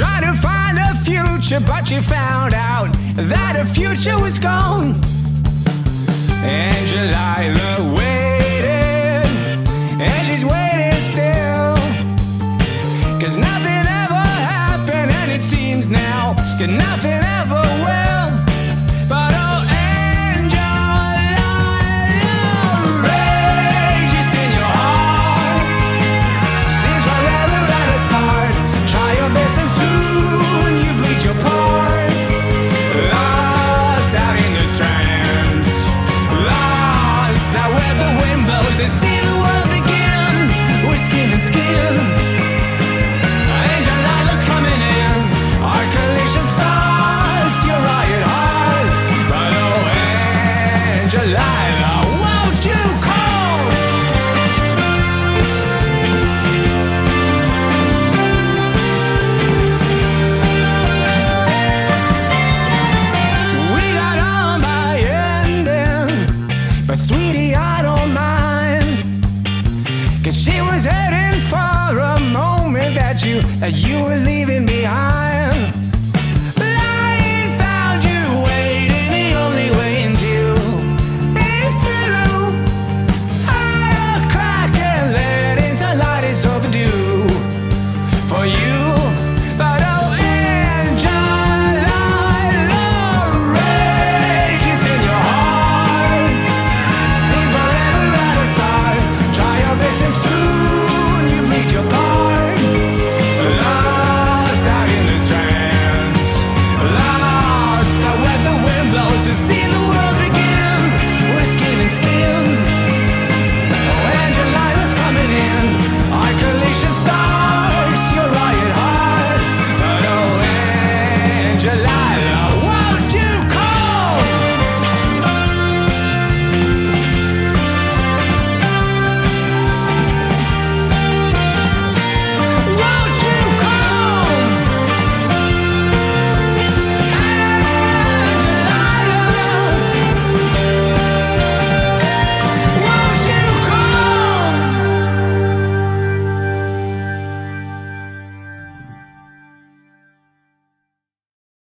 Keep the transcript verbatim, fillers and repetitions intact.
Trying to find a future, but you found out that a future was gone. Angelila waited, and she's waiting still, 'cause nothing ever happened, and it seems now that nothing ever will. But oh, Angelila, rages in your heart, seems forever at a start. Try your best and soon you bleed your part, lost out in the strands, lost now where the wind blows and see the world begin. We're skin and skin. But sweetie, I don't mind, 'cause she was heading for a moment that you, that you were leaving behind.